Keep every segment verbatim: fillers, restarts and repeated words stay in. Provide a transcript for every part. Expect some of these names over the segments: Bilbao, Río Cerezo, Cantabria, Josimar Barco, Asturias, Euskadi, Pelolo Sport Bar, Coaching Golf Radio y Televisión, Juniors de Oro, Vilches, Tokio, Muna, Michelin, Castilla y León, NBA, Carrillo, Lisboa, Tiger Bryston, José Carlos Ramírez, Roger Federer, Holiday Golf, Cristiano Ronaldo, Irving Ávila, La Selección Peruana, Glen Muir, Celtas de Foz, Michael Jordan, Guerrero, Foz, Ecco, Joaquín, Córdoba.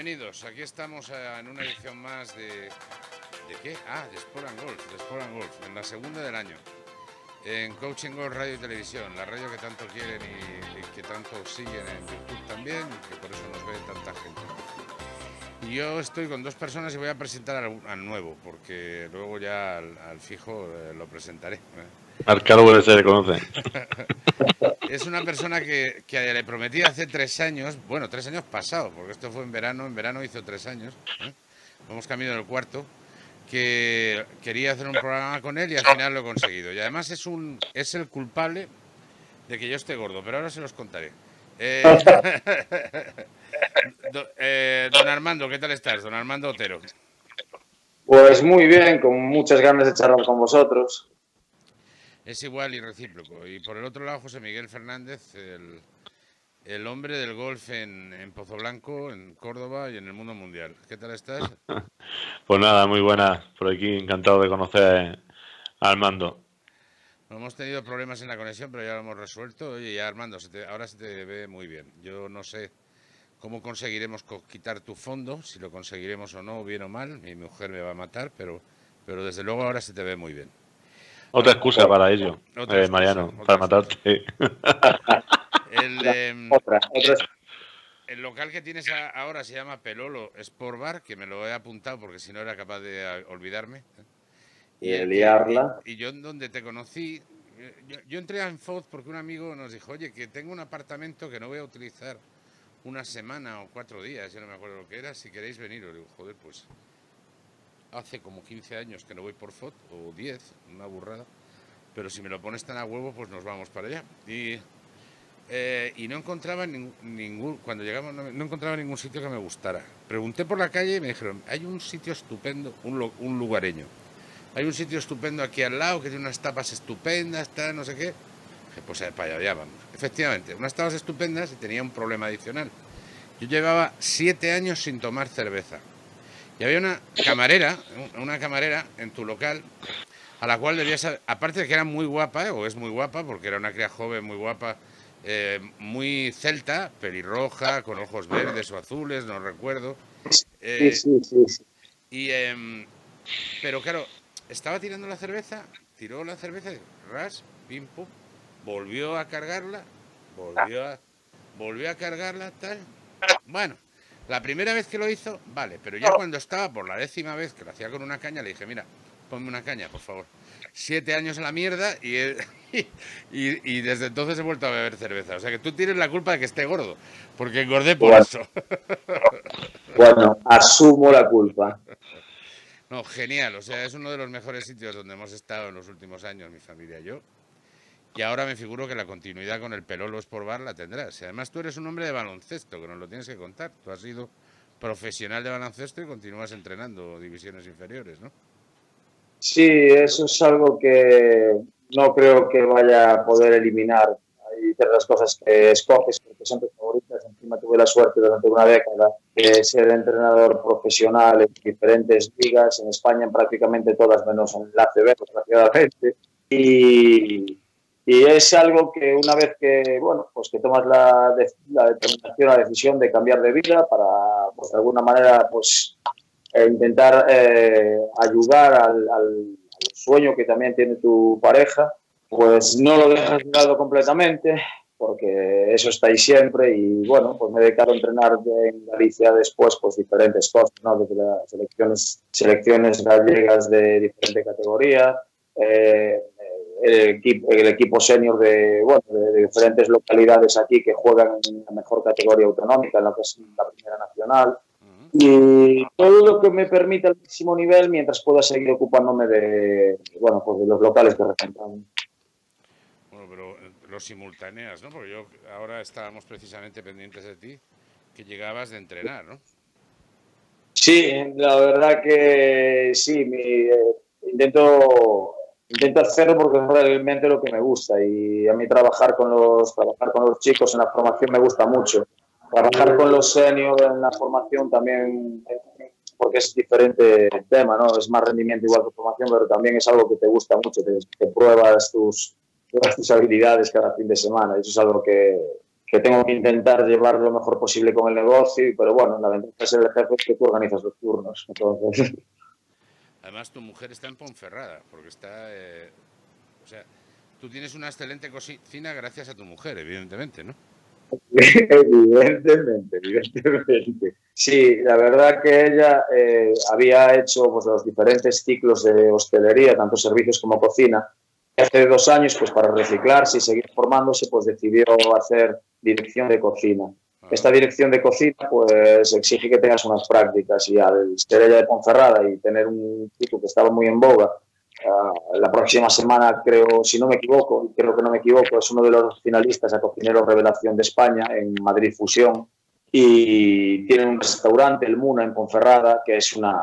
Bienvenidos, aquí estamos en una edición más de... ¿De qué? Ah, de Sport and Golf, de Sport and Golf, en la segunda del año. En Coaching Golf Radio y Televisión, la radio que tanto quieren y, y que tanto siguen en YouTube también, que por eso nos ve tanta gente. Y yo estoy con dos personas y voy a presentar al, al nuevo, porque luego ya al, al fijo eh, lo presentaré. Al cabo se le conoce. Es una persona que, que le prometí hace tres años, bueno, tres años pasados, porque esto fue en verano, en verano hizo tres años, ¿eh? Vamos camino del cuarto, que quería hacer un programa con él y al final lo he conseguido. Y además es un es el culpable de que yo esté gordo, pero ahora se los contaré. Eh, do, eh, don Armando, ¿qué tal estás? Don Armando Otero. Pues muy bien, con muchas ganas de charlar con vosotros. Es igual y recíproco. Y por el otro lado, José Miguel Fernández, el, el hombre del golf en, en Pozoblanco, en Córdoba y en el mundo mundial. ¿Qué tal estás? Pues nada, muy buenas. Por aquí, encantado de conocer a Armando. No hemos tenido problemas en la conexión, pero ya lo hemos resuelto. Oye, ya Armando, se te, ahora se te ve muy bien. Yo no sé cómo conseguiremos quitar tu fondo, si lo conseguiremos o no, bien o mal. Mi mujer me va a matar, pero, pero desde luego ahora se te ve muy bien. Otra excusa para ello, otra eh, excusa, Mariano, otra para matarte. El, eh, otra, otra. El local que tienes ahora se llama Pelolo Sport Bar, que me lo he apuntado porque si no era capaz de olvidarme. Y de liarla. Y, y yo donde te conocí, yo, yo entré en Foz porque un amigo nos dijo, oye, que tengo un apartamento que no voy a utilizar una semana o cuatro días, yo no me acuerdo lo que era, si queréis venir. Os digo, joder, pues... hace como quince años que no voy por Foz, o diez, una burrada, pero si me lo pones tan a huevo, pues nos vamos para allá. Y, eh, y no encontraba ning, ningún, cuando llegamos, no, no encontraba ningún sitio que me gustara. Pregunté por la calle y me dijeron, hay un sitio estupendo, un, un lugareño, hay un sitio estupendo aquí al lado que tiene unas tapas estupendas, tal, no sé qué. Dije, pues para allá vamos. Efectivamente, unas tapas estupendas y tenía un problema adicional. Yo llevaba siete años sin tomar cerveza. Y había una camarera, una camarera en tu local, a la cual debías, aparte de que era muy guapa, eh, o es muy guapa, porque era una cría joven, muy guapa, eh, muy celta, pelirroja, con ojos verdes o azules, no recuerdo. Eh, sí, sí, sí. Y, eh, pero claro, estaba tirando la cerveza, tiró la cerveza, ras, pim, pum, volvió a cargarla, volvió a, volvió a cargarla, tal. Bueno. La primera vez que lo hizo, vale, pero ya cuando estaba por la décima vez que lo hacía con una caña, le dije, mira, ponme una caña, por favor. Siete años en la mierda y, he, y, y desde entonces he vuelto a beber cerveza. O sea que tú tienes la culpa de que esté gordo, porque engordé por bueno, eso. Bueno, asumo la culpa. No, genial, o sea, es uno de los mejores sitios donde hemos estado en los últimos años, mi familia y yo. Y ahora me figuro que la continuidad con el Pelolo Sport Bar la tendrás. Y además tú eres un hombre de baloncesto, que nos lo tienes que contar. Tú has sido profesional de baloncesto y continúas entrenando divisiones inferiores, ¿no? Sí, eso es algo que no creo que vaya a poder eliminar. Hay ciertas cosas que escoges porque son tus favoritas. Encima tuve la suerte durante una década de ser entrenador profesional en diferentes ligas, en España en prácticamente todas, menos en la A C B, desgraciadamente. Y... Y es algo que una vez que, bueno, pues que tomas la, la determinación, la decisión de cambiar de vida para, pues de alguna manera, pues intentar eh, ayudar al, al sueño que también tiene tu pareja, pues no lo dejas de lado completamente, porque eso está ahí siempre. Y bueno, pues me he dedicado a entrenar en Galicia después, pues diferentes cosas, ¿no? Desde las selecciones, selecciones gallegas de diferente categoría, eh, El equipo, el equipo senior de, bueno, de diferentes localidades aquí que juegan en la mejor categoría autonómica, en la que es la primera nacional. Y todo lo que me permite el máximo nivel mientras pueda seguir ocupándome de, bueno, pues de los locales que representan. Bueno, pero los simultáneas, ¿no? Porque yo ahora estábamos precisamente pendientes de ti, que llegabas de entrenar, ¿no? Sí, la verdad que sí, mi, eh, intento... Intento hacerlo porque es realmente lo que me gusta y a mí trabajar con los trabajar con los chicos en la formación me gusta mucho. Trabajar con los seniors en la formación también, porque es diferente el tema, ¿no? Es más rendimiento igual que formación, pero también es algo que te gusta mucho, te, te pruebas tus, tus habilidades cada fin de semana. Eso es algo que, que tengo que intentar llevar lo mejor posible con el negocio, pero bueno, la ventaja de ser el jefe es que tú organizas los turnos. Entonces. Además, tu mujer está en Ponferrada, porque está... Eh, o sea, tú tienes una excelente cocina gracias a tu mujer, evidentemente, ¿no? Evidentemente, evidentemente. Sí, la verdad que ella eh, había hecho pues, los diferentes ciclos de hostelería, tanto servicios como cocina. Hace dos años, pues para reciclarse y seguir formándose, pues decidió hacer dirección de cocina. Esta dirección de cocina, pues exige que tengas unas prácticas y al ser ella de Ponferrada y tener un chico que estaba muy en boga, uh, la próxima semana creo, si no me equivoco, creo que no me equivoco, es uno de los finalistas a Cocinero Revelación de España en Madrid Fusión y tiene un restaurante, el Muna, en Ponferrada, que es una,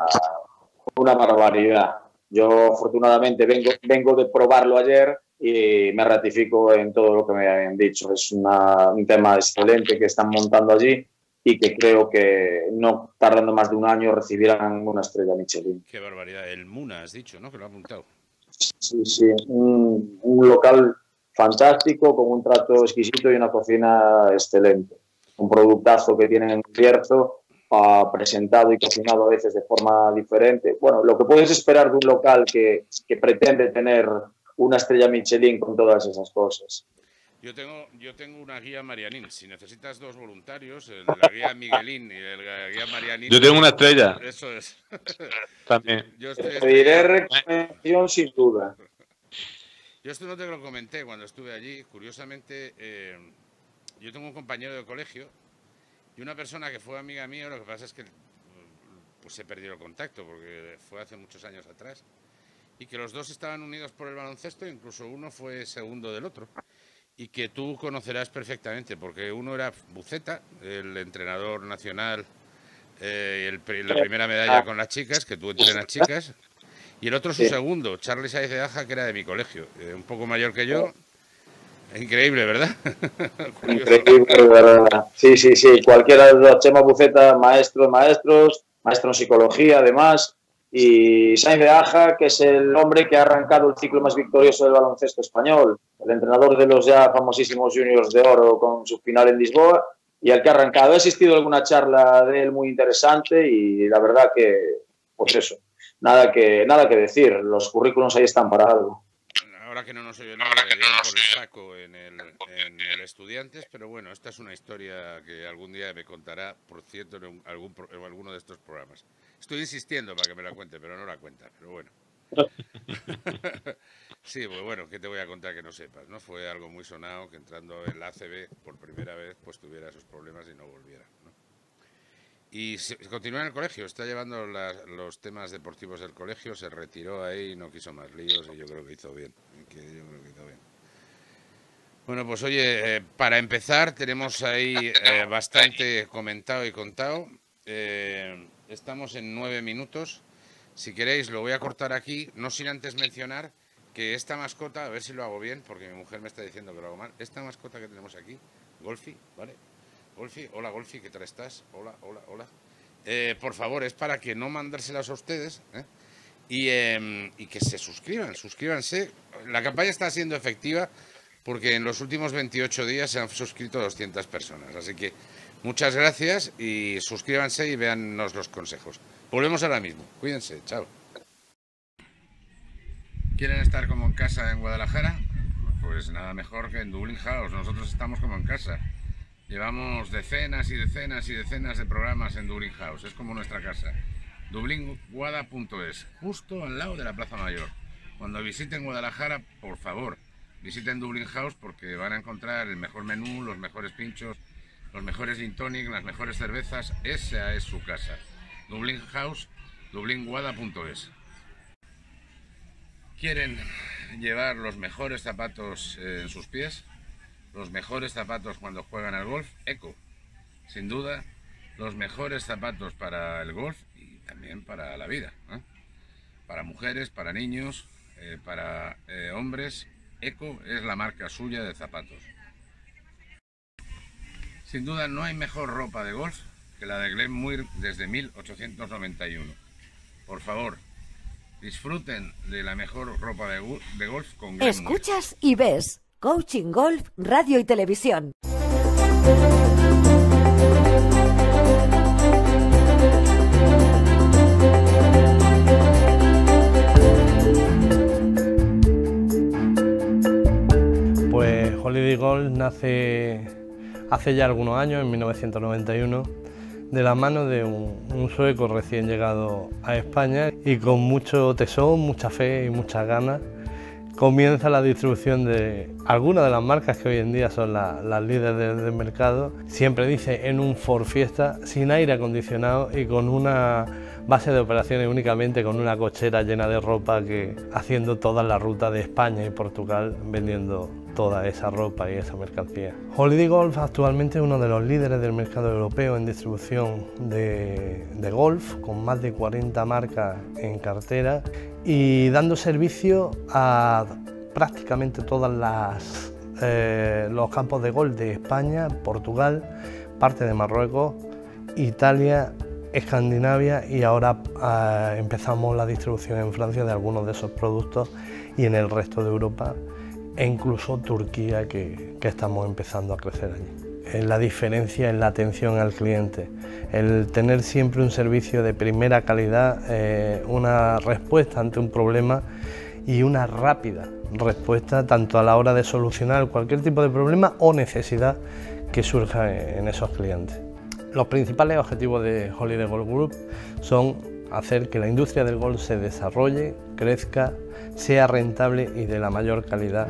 una barbaridad. Yo, afortunadamente, vengo, vengo de probarlo ayer y me ratifico en todo lo que me han dicho. Es una, un tema excelente que están montando allí y que creo que no tardando más de un año recibirán una estrella Michelin. Qué barbaridad. El Muna, has dicho, ¿no? Que lo ha apuntado. Sí, sí. Un, un local fantástico con un trato exquisito y una cocina excelente. Un productazo que tienen en Bierzo. Uh, presentado y cocinado a veces de forma diferente. Bueno, lo que puedes esperar de un local que, que pretende tener una estrella Michelin con todas esas cosas. Yo tengo, yo tengo una guía Marianín. Si necesitas dos voluntarios, el de la guía Miguelín y el de la guía Marianín... Yo tengo una estrella. Eso es. También. Yo estoy... Te diré recomendación sin duda. Yo esto no te lo comenté cuando estuve allí. Curiosamente, eh, yo tengo un compañero de colegio y una persona que fue amiga mía, lo que pasa es que pues, se perdió el contacto, porque fue hace muchos años atrás, y que los dos estaban unidos por el baloncesto, incluso uno fue segundo del otro, y que tú conocerás perfectamente, porque uno era Buceta, el entrenador nacional, eh, el, la primera medalla con las chicas, que tú entrenas chicas, y el otro su segundo, Charlie Sáinz de Aja, que era de mi colegio, eh, un poco mayor que yo. Increíble, ¿verdad? Increíble, ¿verdad? Sí, sí, sí. Cualquiera de los Chema Buceta, maestros, maestros, maestro en psicología, además. Y Sáinz de Aja, que es el hombre que ha arrancado el ciclo más victorioso del baloncesto español. El entrenador de los ya famosísimos Juniors de Oro con su final en Lisboa. Y al que ha arrancado. He asistido a alguna charla de él muy interesante y la verdad que, pues eso, nada que, nada que decir. Los currículums ahí están para algo. Ahora que no nos oye nada, le dieron por el saco en el, en el Estudiantes, pero bueno, esta es una historia que algún día me contará, por cierto, en, algún, en alguno de estos programas. Estoy insistiendo para que me la cuente, pero no la cuenta, pero bueno. Sí, pues bueno, ¿qué te voy a contar que no sepas? ¿No? Fue algo muy sonado que entrando en la A C B por primera vez, pues tuviera esos problemas y no volviera, ¿no? Y continúa en el colegio, está llevando la, los temas deportivos del colegio, se retiró ahí, no quiso más líos y yo creo que hizo bien. Que yo creo que hizo bien. Bueno, pues oye, eh, para empezar tenemos ahí eh, bastante comentado y contado. Eh, estamos en nueve minutos. Si queréis lo voy a cortar aquí, no sin antes mencionar que esta mascota, a ver si lo hago bien, porque mi mujer me está diciendo que lo hago mal, esta mascota que tenemos aquí, Golfi, ¿vale? Golfi, hola Golfi, ¿qué tal estás? Hola, hola, hola. Eh, por favor, es para que no mandárselas a ustedes ¿eh? Y, eh, y que se suscriban, suscríbanse. La campaña está siendo efectiva porque en los últimos veintiocho días se han suscrito doscientas personas. Así que muchas gracias y suscríbanse y véannos los consejos. Volvemos ahora mismo. Cuídense, chao. ¿Quieren estar como en casa en Guadalajara? Pues nada mejor que en Dublin House. Nosotros estamos como en casa. Llevamos decenas y decenas y decenas de programas en Dublin House, es como nuestra casa. Dublin guada punto es, justo al lado de la Plaza Mayor. Cuando visiten Guadalajara, por favor, visiten Dublin House porque van a encontrar el mejor menú, los mejores pinchos, los mejores gin tonic, las mejores cervezas. Esa es su casa. Dublin House, Dublin guada punto es. ¿Quieren llevar los mejores zapatos en sus pies? Los mejores zapatos cuando juegan al golf, Ecco. Sin duda, los mejores zapatos para el golf y también para la vida, ¿eh? Para mujeres, para niños, eh, para eh, hombres, Ecco es la marca suya de zapatos. Sin duda, no hay mejor ropa de golf que la de Glen Muir desde mil ochocientos noventa y uno. Por favor, disfruten de la mejor ropa de, de golf con Glen Muir. Escuchas y ves. Coaching Golf Radio y Televisión. nace hace ya algunos años, en mil novecientos noventa y uno, de la mano de un, un sueco recién llegado a España, y con mucho tesón, mucha fe y muchas ganas comienza la distribución de algunas de las marcas que hoy en día son la, las líderes del, del mercado. Siempre dice en un Ford Fiesta, sin aire acondicionado y con una base de operaciones únicamente con una cochera llena de ropa, que haciendo toda la ruta de España y Portugal, vendiendo toda esa ropa y esa mercancía. Holiday Golf actualmente es uno de los líderes del mercado europeo en distribución de, de golf, con más de cuarenta marcas en cartera y dando servicio a prácticamente todas las eh, los campos de golf de España, Portugal, parte de Marruecos, Italia, Escandinavia, y ahora eh, empezamos la distribución en Francia de algunos de esos productos y en el resto de Europa e incluso Turquía, que, que estamos empezando a crecer allí. La diferencia es la atención al cliente, el tener siempre un servicio de primera calidad, eh, una respuesta ante un problema y una rápida respuesta tanto a la hora de solucionar cualquier tipo de problema o necesidad que surja en esos clientes. Los principales objetivos de Holiday Golf Group son hacer que la industria del golf se desarrolle, crezca, sea rentable y de la mayor calidad.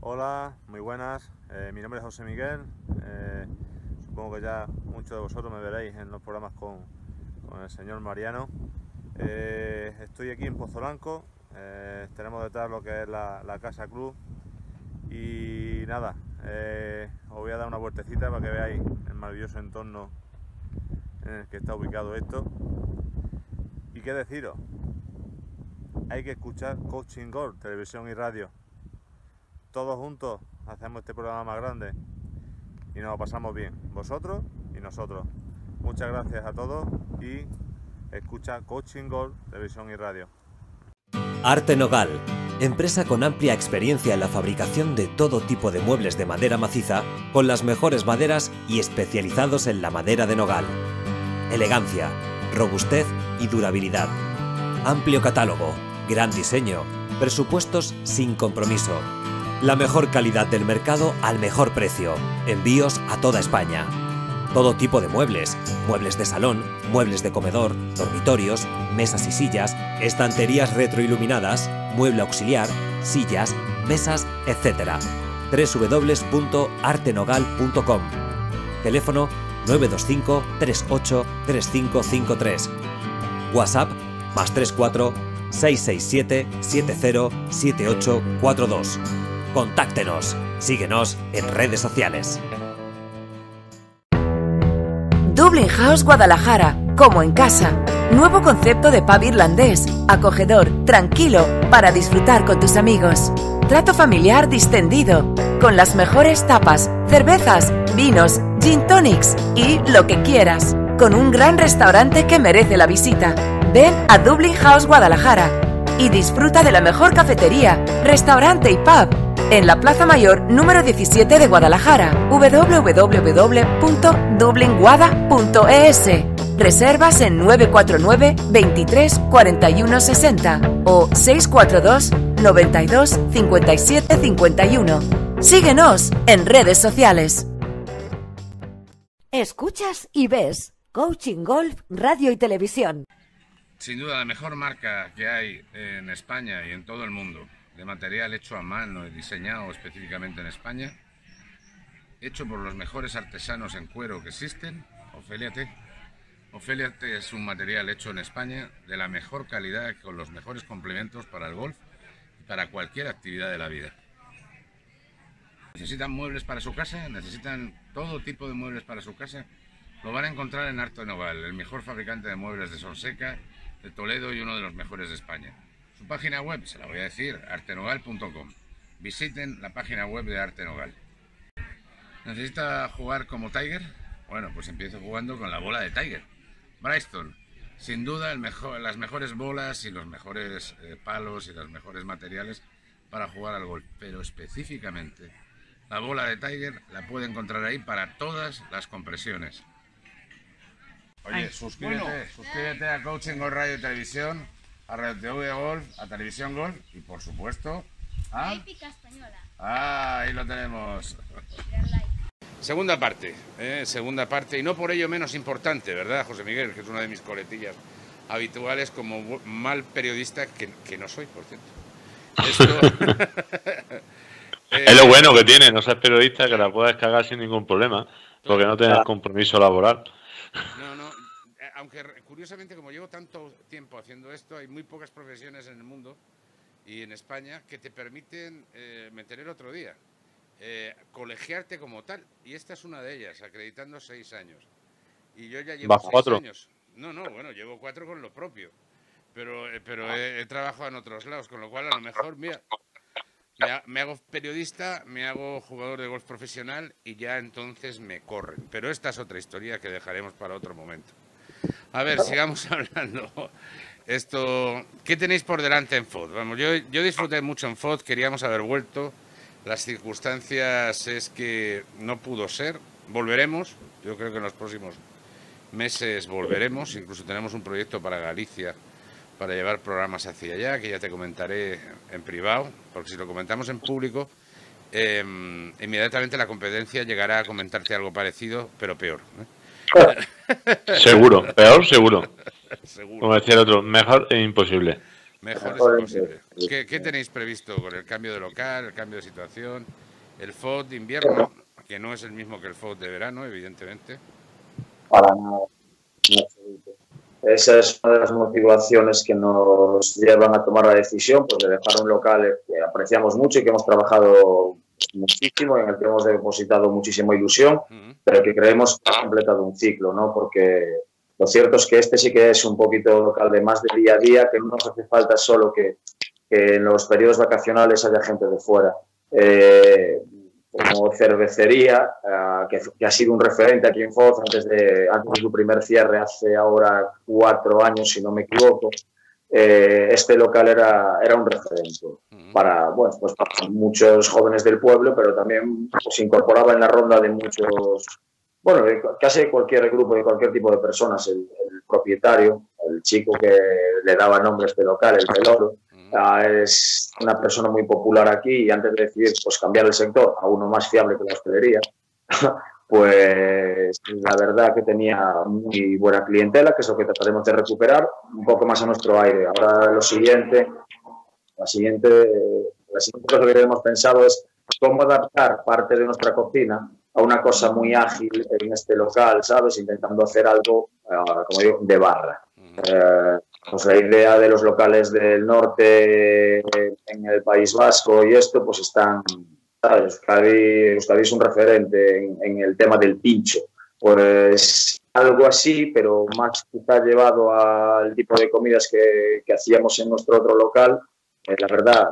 Hola, muy buenas. Eh, mi nombre es José Miguel. Eh, Supongo que ya muchos de vosotros me veréis en los programas con, con el señor Mariano. Eh, estoy aquí en Pozoblanco, eh, tenemos detrás lo que es la, la Casa Club y nada, eh, os voy a dar una vueltecita para que veáis el maravilloso entorno en el que está ubicado esto. Y qué deciros, hay que escuchar Coaching Golf, televisión y radio. Todos juntos hacemos este programa más grande y nos lo pasamos bien, vosotros y nosotros. Muchas gracias a todos y escucha Coaching Golf, televisión y radio. Arte Nogal, empresa con amplia experiencia en la fabricación de todo tipo de muebles de madera maciza, con las mejores maderas y especializados en la madera de nogal. Elegancia, robustez y durabilidad. Amplio catálogo, gran diseño, presupuestos sin compromiso. La mejor calidad del mercado al mejor precio. Envíos a toda España. Todo tipo de muebles. Muebles de salón, muebles de comedor, dormitorios, mesas y sillas, estanterías retroiluminadas, mueble auxiliar, sillas, mesas, etcétera. w w w punto artenogal punto com. Teléfono nueve dos cinco, tres ocho, tres cinco cinco tres. WhatsApp más tres cuatro, seis seis siete, siete cero, siete ocho cuatro dos. Contáctenos, síguenos en redes sociales. Dublin House Guadalajara, como en casa. Nuevo concepto de pub irlandés, acogedor, tranquilo, para disfrutar con tus amigos. Trato familiar distendido, con las mejores tapas, cervezas, vinos, gin tonics y lo que quieras. Con un gran restaurante que merece la visita. Ven a Dublin House Guadalajara y disfruta de la mejor cafetería, restaurante y pub en la Plaza Mayor número diecisiete de Guadalajara, w w w punto dublin guada punto e s. Reservas en nueve cuatro nueve, veintitrés, cuarenta y uno, sesenta o seis cuatro dos, noventa y dos, cincuenta y siete, cincuenta y uno. Síguenos en redes sociales. Escuchas y ves Coaching Golf, radio y televisión. Sin duda la mejor marca que hay en España y en todo el mundo, de material hecho a mano y diseñado específicamente en España, hecho por los mejores artesanos en cuero que existen, Ofelia T. Ofelia T es un material hecho en España de la mejor calidad, con los mejores complementos para el golf y para cualquier actividad de la vida. Necesitan muebles para su casa, necesitan todo tipo de muebles para su casa, lo van a encontrar en Arte Nogal, el mejor fabricante de muebles de Sonseca, de Toledo y uno de los mejores de España. Su página web, se la voy a decir, artenogal punto com. Visiten la página web de Arte Nogal. ¿Necesita jugar como Tiger? Bueno, pues empiezo jugando con la bola de Tiger. Bryston, sin duda el mejor, las mejores bolas y los mejores eh, palos y los mejores materiales para jugar al golf, pero específicamente La bola de Tiger la puede encontrar ahí para todas las compresiones. Oye, suscríbete, bueno. suscríbete a Coaching Golf Radio y Televisión, a Radio T V Golf, a Televisión Golf y, por supuesto, a... Épica Española. Ah, ahí lo tenemos. Segunda parte, eh, segunda parte, y no por ello menos importante, ¿verdad, José Miguel? Que es una de mis coletillas habituales como mal periodista, que, que no soy, por cierto. Esto... eh... Es lo bueno que tiene, no seas periodista, que la puedas cagar sin ningún problema, porque no tengas compromiso laboral. No, no, aunque curiosamente, como llevo tanto tiempo haciendo esto, hay muy pocas profesiones en el mundo y en España que te permiten eh, meter el otro día, eh, colegiarte como tal, y esta es una de ellas, acreditando seis años. Y yo ya llevo ¿Bajo seis cuatro? años. No, no, bueno, llevo cuatro con lo propio, pero, eh, pero he, he trabajado en otros lados, con lo cual a lo mejor, mira, me hago periodista, me hago jugador de golf profesional y ya entonces me corren. Pero esta es otra historia que dejaremos para otro momento. A ver, sigamos hablando. Esto, ¿qué tenéis por delante en Foz? Vamos, yo, yo disfruté mucho en Foz, queríamos haber vuelto. Las circunstancias es que no pudo ser. Volveremos, yo creo que en los próximos meses volveremos. Incluso tenemos un proyecto para Galicia, para llevar programas hacia allá, que ya te comentaré en privado, porque si lo comentamos en público, eh, inmediatamente la competencia llegará a comentarte algo parecido, pero peor. ¿eh? Seguro, peor seguro. seguro. Como decía el otro, mejor e imposible. Mejor es imposible. ¿Qué, ¿Qué tenéis previsto con el cambio de local, el cambio de situación, el Foz de invierno, que no es el mismo que el Foz de verano, evidentemente? Para nada. Esa es una de las motivaciones que nos llevan a tomar la decisión, pues de dejar un local que apreciamos mucho y que hemos trabajado muchísimo, en el que hemos depositado muchísima ilusión, pero que creemos que ha completado un ciclo, ¿no? Porque lo cierto es que este sí que es un poquito local de más de día a día, que no nos hace falta solo que, que en los periodos vacacionales haya gente de fuera. Eh, como cervecería, uh, que, que ha sido un referente aquí en Foz antes de, antes de su primer cierre, hace ahora cuatro años, si no me equivoco, eh, este local era, era un referente para, bueno, pues para muchos jóvenes del pueblo, pero también se pues, incorporaba en la ronda de muchos, bueno, de casi cualquier grupo, de cualquier tipo de personas, el, el propietario, el chico que le daba nombre a este local, el Pelolo. Ah, es una persona muy popular aquí y antes de decidir pues, cambiar el sector a uno más fiable que la hostelería, pues la verdad que tenía muy buena clientela, que es lo que trataremos de recuperar un poco más a nuestro aire. Ahora lo siguiente, la siguiente, la siguiente cosa que hemos pensado es cómo adaptar parte de nuestra cocina a una cosa muy ágil en este local, ¿sabes? Intentando hacer algo, como digo, de barra. Eh, Pues la idea de los locales del norte en el País Vasco y esto, pues están, ¿sabes? Euskadi, Euskadi es un referente en, en el tema del pincho. Pues algo así, pero más quizá llevado al tipo de comidas que, que hacíamos en nuestro otro local. Eh, la verdad,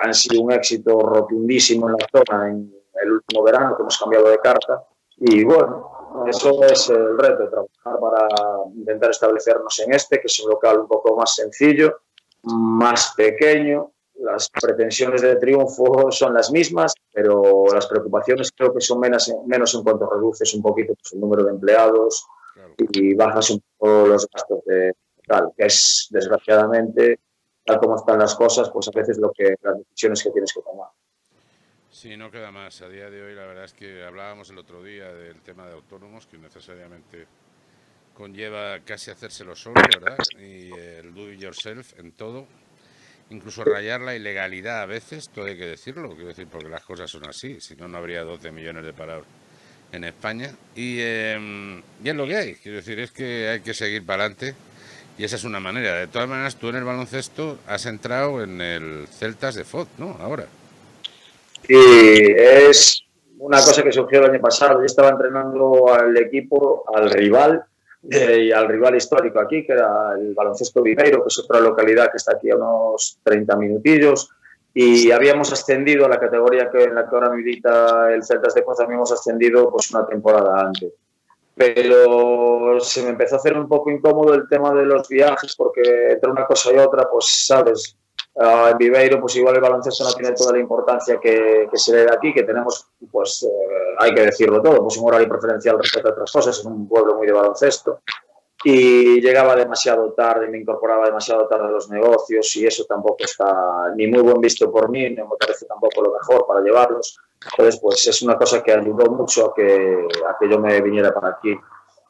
han sido un éxito rotundísimo en la zona en el último verano, que hemos cambiado de carta. Y bueno... Eso es el reto, trabajar para intentar establecernos en este, que es un local un poco más sencillo, más pequeño. Las pretensiones de triunfo son las mismas, pero las preocupaciones creo que son menos, menos en cuanto reduces un poquito pues, el número de empleados y bajas un poco los gastos de tal, que es, desgraciadamente, tal como están las cosas, pues a veces lo que, las decisiones que tienes que tomar. Sí, no queda más. A día de hoy la verdad es que hablábamos el otro día del tema de autónomos, que necesariamente conlleva casi hacérselo solo, ¿verdad? Y el do it yourself en todo. Incluso rayar la ilegalidad a veces, todo hay que decirlo, quiero decir, porque las cosas son así. Si no, no habría doce millones de parados en España. Y, eh, y es lo que hay. Quiero decir, es que hay que seguir para adelante y esa es una manera. De todas maneras, tú en el baloncesto has entrado en el Celtas de Foz, ¿no? Ahora. Sí, es una cosa que surgió el año pasado. Yo estaba entrenando al equipo, al rival, eh, y al rival histórico aquí, que era el Baloncesto Viveiro, que es otra localidad que está aquí a unos treinta minutillos, y habíamos ascendido a la categoría que, en la que ahora milita el Celtas de Foz, habíamos ascendido pues, una temporada antes. Pero se me empezó a hacer un poco incómodo el tema de los viajes, porque entre una cosa y otra, pues sabes... Uh, en Viveiro, pues igual el baloncesto no tiene toda la importancia que, que se le da aquí, que tenemos, pues eh, hay que decirlo todo, pues un horario preferencial respecto a otras cosas, es un pueblo muy de baloncesto, y llegaba demasiado tarde, me incorporaba demasiado tarde a los negocios, y eso tampoco está ni muy buen visto por mí, no me parece tampoco lo mejor para llevarlos. Entonces, pues es una cosa que ayudó mucho a que, a que yo me viniera para aquí.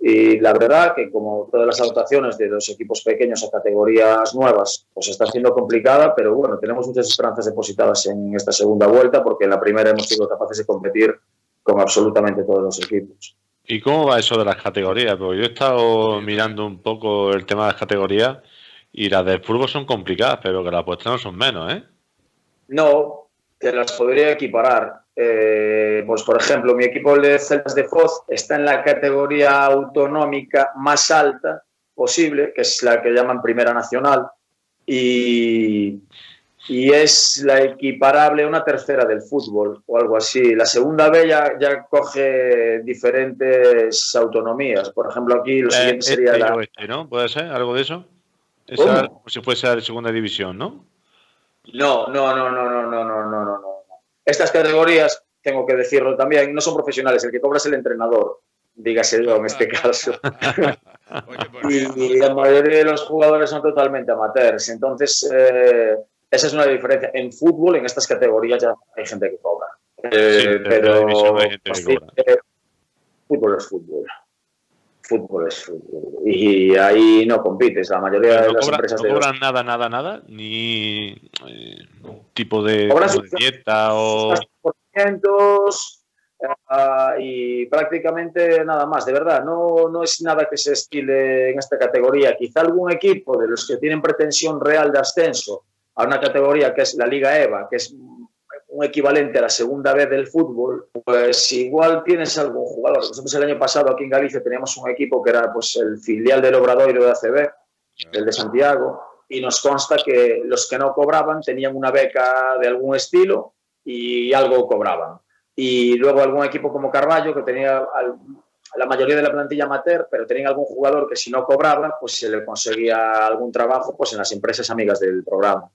Y la verdad que como todas las adaptaciones de los equipos pequeños a categorías nuevas, pues está siendo complicada, pero bueno, tenemos muchas esperanzas depositadas en esta segunda vuelta, porque en la primera hemos sido capaces de competir con absolutamente todos los equipos. ¿Y cómo va eso de las categorías? Porque yo he estado mirando un poco el tema de las categorías y las del fútbol son complicadas, pero que las vuestras no son menos, ¿eh? No, te las podría equiparar. Eh, pues por ejemplo, mi equipo de Celtas de Foz está en la categoría autonómica más alta posible, que es la que llaman Primera Nacional, y, y es la equiparable a una tercera del fútbol o algo así. La segunda B ya, ya coge diferentes autonomías. Por ejemplo, aquí lo eh, siguiente sería este la... Este, ¿no? ¿Puede ser algo de eso? Esa, como si fuese la segunda división, ¿no? No, no, no, no, no, no, no, no, no. Estas categorías, tengo que decirlo también, no son profesionales. El que cobra es el entrenador, dígase yo en este caso. Y la mayoría de los jugadores son totalmente amateurs. Entonces, eh, esa es una diferencia. En fútbol, en estas categorías ya hay gente que cobra. Eh, sí, pero así, eh, fútbol es fútbol. Fútbol es fútbol. Y ahí no compites. La mayoría de no las cobra, empresas... No cobran de... nada, nada, nada, ni eh, tipo de, de dieta o... Uh, y prácticamente nada más. De verdad, no, no es nada que se estile en esta categoría. Quizá algún equipo de los que tienen pretensión real de ascenso a una categoría que es la Liga EVA, que es... un equivalente a la segunda B del fútbol, pues igual tienes algún jugador. Nosotros el año pasado aquí en Galicia teníamos un equipo que era pues el filial del Obradoiro de A C B, el de Santiago, y nos consta que los que no cobraban tenían una beca de algún estilo y algo cobraban. Y luego algún equipo como Carballo, que tenía al, la mayoría de la plantilla amateur, pero tenía algún jugador que si no cobraba, pues se le conseguía algún trabajo pues en las empresas amigas del programa.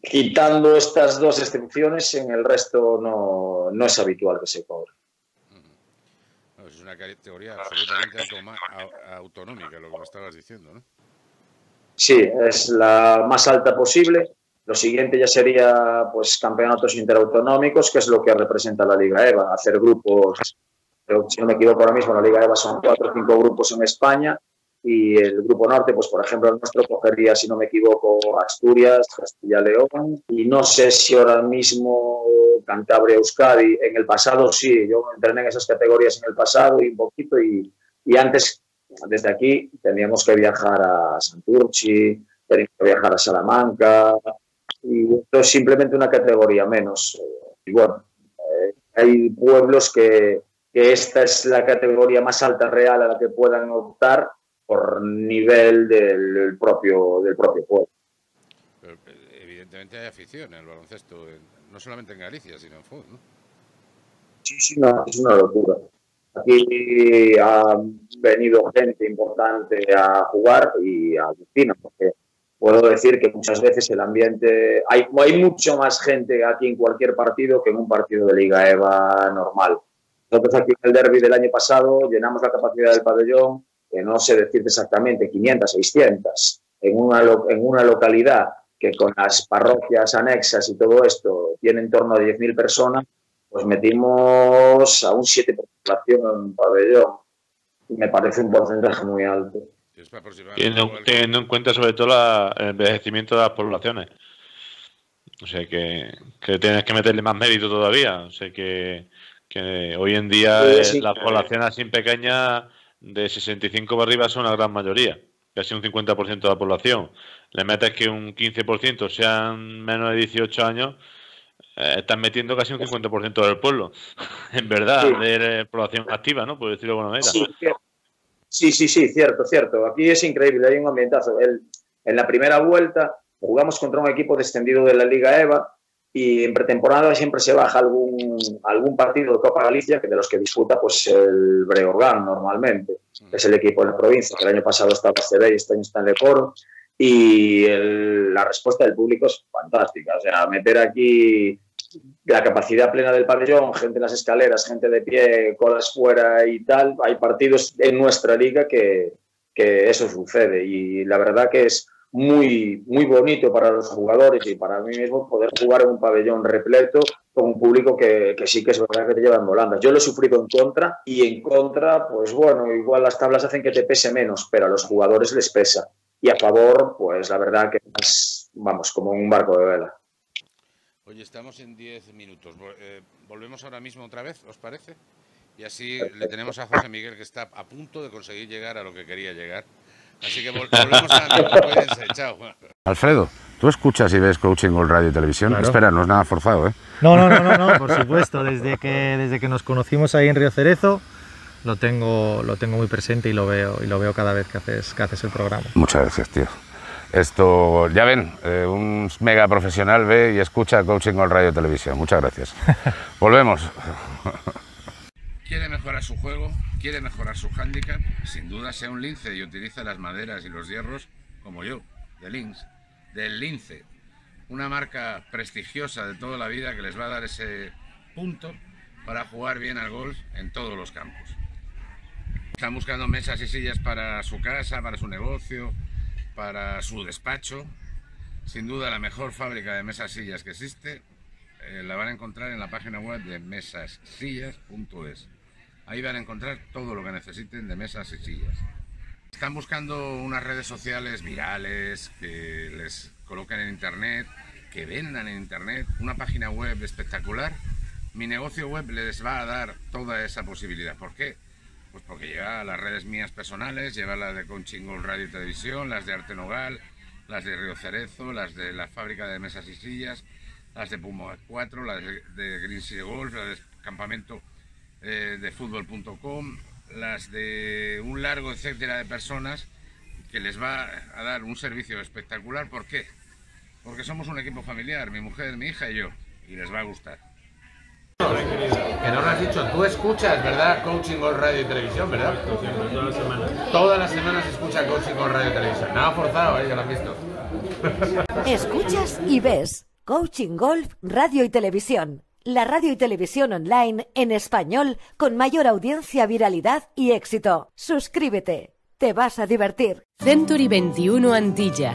Quitando estas dos excepciones, en el resto no, no es habitual que se cobre. No, es una categoría absolutamente autonómica, lo que me estabas diciendo, ¿no? Sí, es la más alta posible. Lo siguiente ya sería pues campeonatos interautonómicos, que es lo que representa la Liga EVA. Hacer grupos, pero si no me equivoco ahora mismo, la Liga EVA son cuatro o cinco grupos en España. Y el Grupo Norte, pues por ejemplo, el nuestro cogería, si no me equivoco, Asturias, Castilla y León, y no sé si ahora mismo Cantabria, Euskadi. En el pasado sí, yo entrené en esas categorías en el pasado y un poquito, y, y antes, desde aquí, teníamos que viajar a Santurchi, teníamos que viajar a Salamanca, y esto es simplemente una categoría menos. Y bueno, eh, hay pueblos que, que esta es la categoría más alta real a la que puedan optar, por nivel del propio del propio juego. Pero, evidentemente hay afición en el baloncesto, no solamente en Galicia, sino en Foz, ¿no? Sí, sí, no, es una locura. Aquí ha venido gente importante a jugar y a alucinar, porque puedo decir que muchas veces el ambiente... Hay, hay mucho más gente aquí en cualquier partido que en un partido de Liga EVA normal. Nosotros aquí en el derbi del año pasado llenamos la capacidad del pabellón, que no sé decirte exactamente, quinientas, seiscientas, en una, en una localidad que con las parroquias anexas y todo esto tiene en torno a diez mil personas, pues metimos a un siete por ciento de población en un pabellón. Y me parece un porcentaje muy alto. Teniendo, teniendo en cuenta sobre todo la, el envejecimiento de las poblaciones. O sea que, que tienes que meterle más mérito todavía. O sea que, que hoy en día sí, sí, las poblaciones así pequeñas... de sesenta y cinco para arriba son la gran mayoría, casi un cincuenta por ciento de la población. Le metes que un quince por ciento sean menos de dieciocho años, eh, estás metiendo casi un cincuenta por ciento del pueblo, en verdad, sí. De población activa, ¿no? Por decirlo de alguna manera. Sí, sí, sí, sí, cierto, cierto. Aquí es increíble, hay un ambientazo. El, en la primera vuelta jugamos contra un equipo descendido de la Liga EVA y en pretemporada siempre se baja algún, algún partido de Copa Galicia, que de los que disputa pues el Breogán normalmente, que es el equipo de la provincia, que el año pasado estaba A C B y este año está en Lecoro, y el, la respuesta del público es fantástica. O sea, meter aquí la capacidad plena del pabellón, gente en las escaleras, gente de pie, colas fuera y tal. Hay partidos en nuestra liga que, que eso sucede y la verdad que es muy, muy bonito para los jugadores y para mí mismo poder jugar en un pabellón repleto con un público que, que sí que es verdad que te llevan volando. Yo lo he sufrido en contra y en contra, pues bueno, igual las tablas hacen que te pese menos, pero a los jugadores les pesa. Y a favor, pues la verdad que es, vamos, como un barco de vela. Oye, estamos en diez minutos. Eh, volvemos ahora mismo otra vez, ¿os parece? Y así perfecto. Le tenemos a José Miguel, que está a punto de conseguir llegar a lo que quería llegar. Así que vol volvemos a la chao. Alfredo, ¿tú escuchas y ves Coaching Golf Radio y Televisión? Claro. Espera, no es nada forzado, ¿eh? No, no, no, no, no, por supuesto. Desde que, desde que nos conocimos ahí en Río Cerezo, lo tengo, lo tengo muy presente y lo veo, y lo veo cada vez que haces, que haces el programa. Muchas gracias, tío. Esto, ya ven, eh, un mega profesional ve y escucha Coaching Golf Radio y Televisión. Muchas gracias. Volvemos. Quiere mejorar su juego, quiere mejorar su handicap, sin duda sea un lince y utiliza las maderas y los hierros como yo, de Lince, del Lince, una marca prestigiosa de toda la vida que les va a dar ese punto para jugar bien al golf en todos los campos. Están buscando mesas y sillas para su casa, para su negocio, para su despacho. Sin duda la mejor fábrica de mesas y sillas que existe, eh, la van a encontrar en la página web de mesas sillas punto es. Ahí van a encontrar todo lo que necesiten de mesas y sillas. Están buscando unas redes sociales virales, que les coloquen en internet, que vendan en internet, una página web espectacular. Mi negocio web les va a dar toda esa posibilidad. ¿Por qué? Pues porque lleva las redes mías personales, lleva las de Coaching Golf Radio y Televisión, las de Arte Nogal, las de Río Cerezo, las de la fábrica de mesas y sillas, las de Puma cuatro, las de Green Sea Golf, las de campamento eh, de fútbol punto com, las de un largo etcétera de personas que les va a dar un servicio espectacular. ¿Por qué? Porque somos un equipo familiar, mi mujer, mi hija y yo, y les va a gustar. Que no lo has dicho, tú escuchas, ¿verdad? Coaching Golf Radio y Televisión, ¿verdad? Todas las semanas. Todas las semanas escucha Coaching Golf Radio y Televisión. Nada forzado, ¿eh? Que lo has visto. Escuchas y ves Coaching Golf Radio y Televisión. La radio y televisión online en español con mayor audiencia, viralidad y éxito. Suscríbete, te vas a divertir. Century veintiuno Antilla.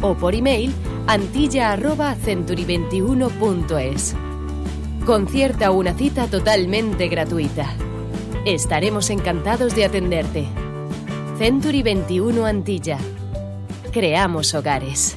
o por email antilla arroba century veintiuno punto es. Concierta una cita totalmente gratuita. Estaremos encantados de atenderte. Century veintiuno Antilla. Creamos hogares.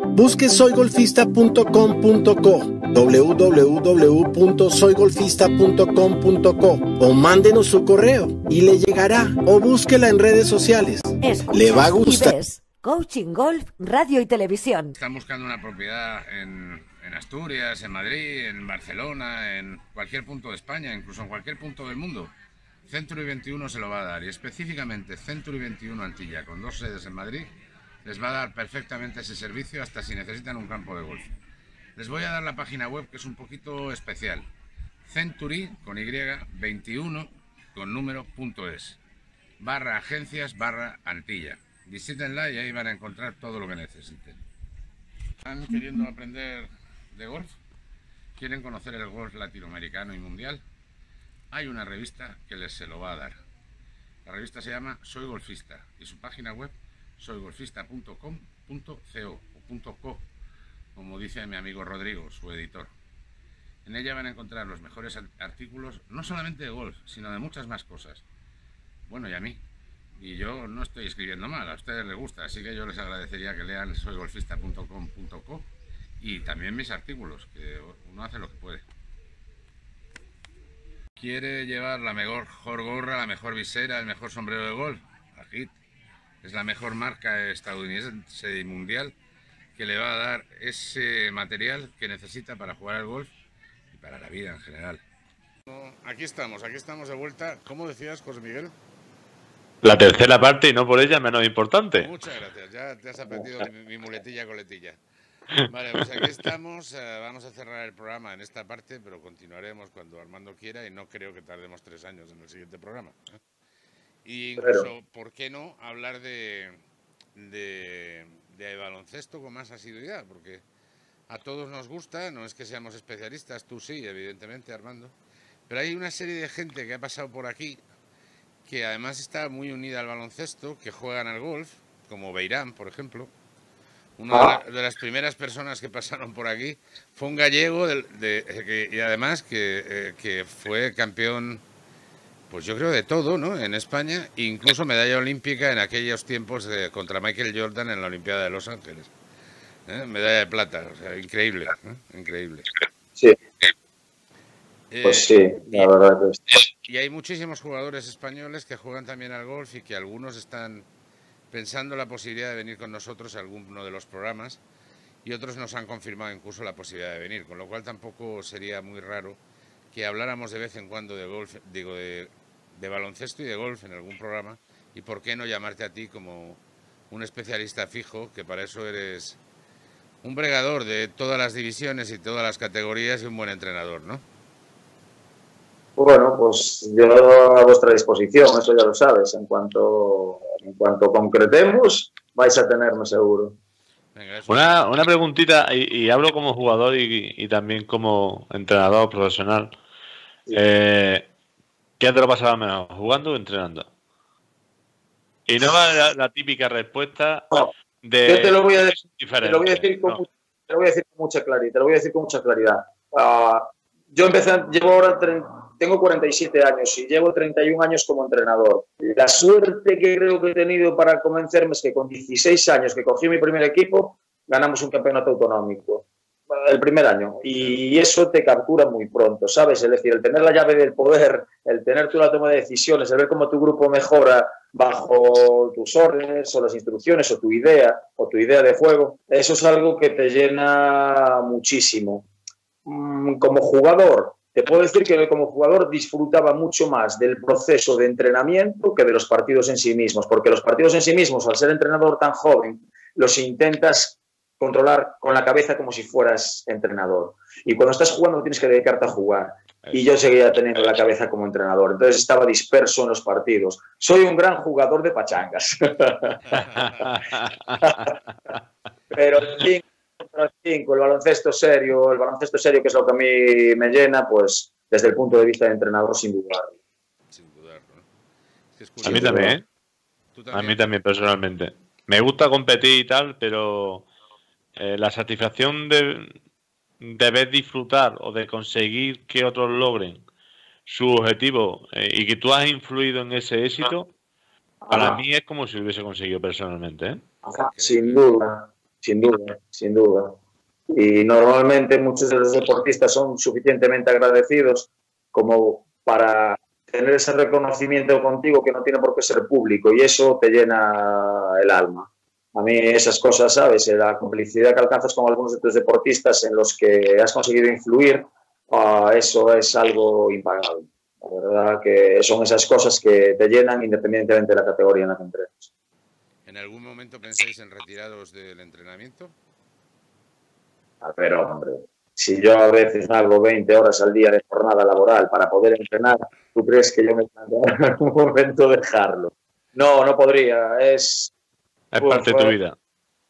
Busque soy golfista punto com punto co, doble u doble u doble u punto soy golfista punto com punto co o mándenos su correo y le llegará, o búsquela en redes sociales. Escuchas, le va a gustar. Coaching Golf Radio y Televisión. Están buscando una propiedad en, en Asturias, en Madrid, en Barcelona, en cualquier punto de España, incluso en cualquier punto del mundo. Century veintiuno se lo va a dar, y específicamente Century veintiuno Antilla, con dos sedes en Madrid, les va a dar perfectamente ese servicio, hasta si necesitan un campo de golf. Les voy a dar la página web, que es un poquito especial: Century con Y veintiuno con número punto es barra agencias barra Antilla. Visítenla y ahí van a encontrar todo lo que necesiten. ¿Están queriendo aprender de golf? ¿Quieren conocer el golf latinoamericano y mundial? Hay una revista que les se lo va a dar. La revista se llama Soy Golfista y su página web soy golfista punto com punto co o .co, como dice mi amigo Rodrigo, su editor. En ella van a encontrar los mejores artículos, no solamente de golf, sino de muchas más cosas. Bueno, y a mí. Y yo no estoy escribiendo mal, a ustedes les gusta, así que yo les agradecería que lean soy golfista punto com punto co y también mis artículos, que uno hace lo que puede. ¿Quiere llevar la mejor gorra, la mejor visera, el mejor sombrero de golf? Hit es la mejor marca estadounidense y mundial que le va a dar ese material que necesita para jugar al golf y para la vida en general. Aquí estamos, aquí estamos de vuelta. ¿Cómo decías, José Miguel? La tercera parte, y no por ella menos importante. Muchas gracias, ya te has aprendido mi, mi muletilla coletilla. Vale, pues aquí estamos, eh, vamos a cerrar el programa en esta parte, pero continuaremos cuando Armando quiera, y no creo que tardemos tres años en el siguiente programa. Y incluso, claro, ¿por qué no hablar de, de, de baloncesto con más asiduidad? Porque a todos nos gusta, no es que seamos especialistas, tú sí, evidentemente, Armando, pero hay una serie de gente que ha pasado por aquí que además está muy unida al baloncesto, que juegan al golf, como Beirán, por ejemplo. Una de, la, de las primeras personas que pasaron por aquí fue un gallego, de, de, de, que, y además que, eh, que fue campeón, pues yo creo, de todo, ¿no?, en España, incluso medalla olímpica en aquellos tiempos de, contra Michael Jordan en la Olimpiada de Los Ángeles. ¿Eh? Medalla de plata, o sea, increíble, ¿eh? Increíble. Sí. Eh, pues sí, la verdad es que... Y hay muchísimos jugadores españoles que juegan también al golf y que algunos están pensando la posibilidad de venir con nosotros a alguno de los programas, y otros nos han confirmado incluso la posibilidad de venir, con lo cual tampoco sería muy raro que habláramos de vez en cuando de golf, digo, de, de baloncesto y de golf en algún programa, y por qué no llamarte a ti como un especialista fijo, que para eso eres un bregador de todas las divisiones y todas las categorías y un buen entrenador, ¿no? Bueno, pues yo a vuestra disposición, eso ya lo sabes. En cuanto, en cuanto concretemos, vais a tenerme seguro. Venga, una, una preguntita, y, y hablo como jugador y, y también como entrenador profesional. Sí. Eh, ¿Qué te lo pasaba mejor, jugando o entrenando? Y no va la, la típica respuesta no, de... Yo te lo voy a decir, te lo voy a decir con, no. te lo voy a decir con mucha claridad. Te lo voy a decir con mucha claridad. Uh, yo empecé, llevo ahora... Tengo cuarenta y siete años y llevo treinta y un años como entrenador. La suerte que creo que he tenido para convencerme es que con dieciséis años, que cogí mi primer equipo, ganamos un campeonato autonómico el primer año. Y eso te captura muy pronto, ¿sabes? Es decir, el tener la llave del poder, el tener tú la toma de decisiones, el ver cómo tu grupo mejora bajo tus órdenes o las instrucciones o tu idea o tu idea de juego, eso es algo que te llena muchísimo. Como jugador... Te puedo decir que como jugador disfrutaba mucho más del proceso de entrenamiento que de los partidos en sí mismos, porque los partidos en sí mismos, al ser entrenador tan joven, los intentas controlar con la cabeza como si fueras entrenador. Y cuando estás jugando tienes que dedicarte a jugar. Y yo seguía teniendo la cabeza como entrenador. Entonces estaba disperso en los partidos. Soy un gran jugador de pachangas. Pero... el baloncesto serio, el baloncesto serio que es lo que a mí me llena, pues desde el punto de vista de entrenador, sin dudar. Sin dudar, ¿no? Es que es a mí también, ¿eh? ¿Tú también? A mí también, personalmente. Me gusta competir y tal, pero eh, la satisfacción de, de ver disfrutar o de conseguir que otros logren su objetivo eh, y que tú has influido en ese éxito, ah. para ah. mí es como si lo hubiese conseguido personalmente, ¿eh? Ajá, sin duda. sin duda, sin duda. Y normalmente muchos de los deportistas son suficientemente agradecidos como para tener ese reconocimiento contigo que no tiene por qué ser público, y eso te llena el alma. A mí esas cosas, ¿sabes? La complicidad que alcanzas con algunos de tus deportistas en los que has conseguido influir, uh, eso es algo impagable. La verdad que son esas cosas que te llenan independientemente de la categoría en la que entrenas. ¿En algún momento pensáis en retiraros del entrenamiento? Ah, pero, hombre, si yo a veces hago veinte horas al día de jornada laboral para poder entrenar, ¿tú crees que yo me plantearía en algún momento dejarlo? No, no podría. Es... Es pues, parte de tu vida.